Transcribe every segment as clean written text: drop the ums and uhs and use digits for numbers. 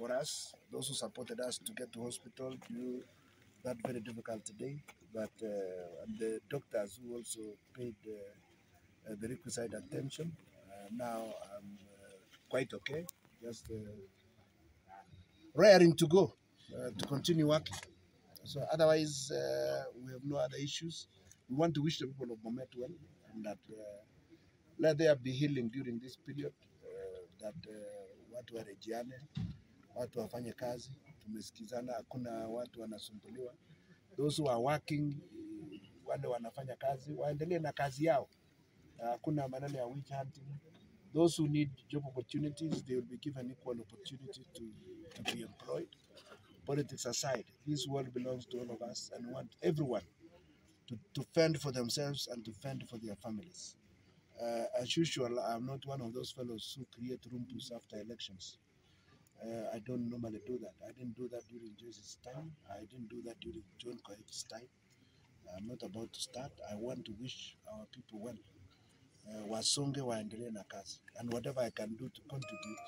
for us, those who supported us to get to hospital knew that very difficult day, but and the doctors who also paid the requisite attention. Now I'm quite okay, just raring to go to continue working. So otherwise, we have no other issues. We want to wish the people of Bomet well, and that let there be healing during this period, that watu warejiane, watu wafanye kazi, tumesikizana, hakuna watu wanasumbuliwa. Those who are working, wale wanafanya kazi, waendelee na kazi yao. Hakuna maneno ya witch hunting. Those who need job opportunities, they will be given equal opportunity to be employed. Politics aside, this world belongs to all of us, and we want everyone to fend for themselves and to fend for their families. As usual, I'm not one of those fellows who create rumors after elections. I don't normally do that. I didn't do that during Jesus' time. I didn't do that during John Koegi's time. I'm not about to start. I want to wish our people well. Wasonge waendelee na kazi. And whatever I can do to contribute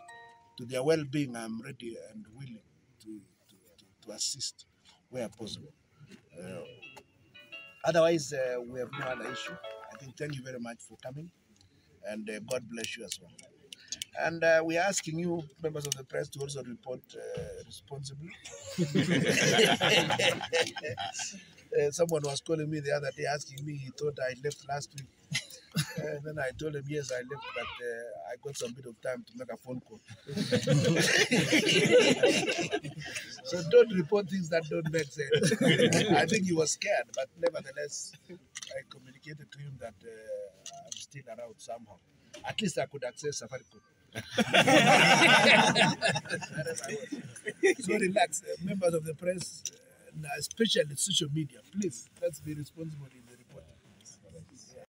to their well-being, I'm ready and willing to assist where possible. Otherwise, we have no other issue. I think thank you very much for coming, and God bless you as well. And we are asking you, members of the press, to also report responsibly. Someone was calling me the other day, asking me, he thought I left last week. Then I told him, yes, I left, but I got some bit of time to make a phone call. So don't report things that don't make sense. I think he was scared, but nevertheless, I communicated to him that I'm still around somehow. At least I could access Safaricom. So relax, members of the press, especially social media, please, let's be responsible in the report.